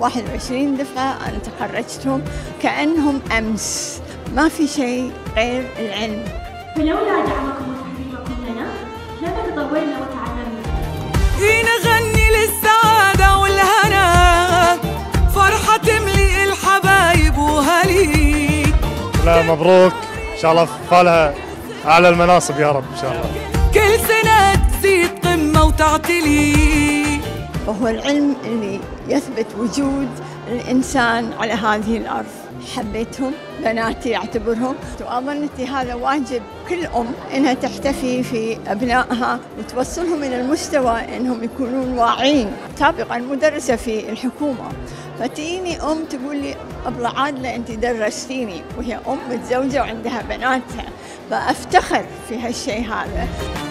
21 دفعة أنا تخرجتهم كأنهم أمس، ما في شيء غير العلم. فلولا دعمكم وتحبيبكم لنا لما تطورنا وتعلمنا. نغني للسعادة والهنا، فرحة تملئ الحبايب وهلي. مبروك، إن شاء الله فالها أعلى المناصب يا رب إن شاء الله. كل سنة تزيد قمة وتعتلي. وهو العلم اللي يثبت وجود الإنسان على هذه الأرض. حبيتهم، بناتي أعتبرهم، وأظنتي هذا واجب كل أم أنها تحتفي في أبنائها وتوصلهم إلى المستوى أنهم يكونون واعين. سابقاً مدرسة في الحكومة، فتيني أم تقول لي أبلة عادلة أنت درستيني، وهي أم متزوجة وعندها بناتها، فأفتخر في هالشيء هذا.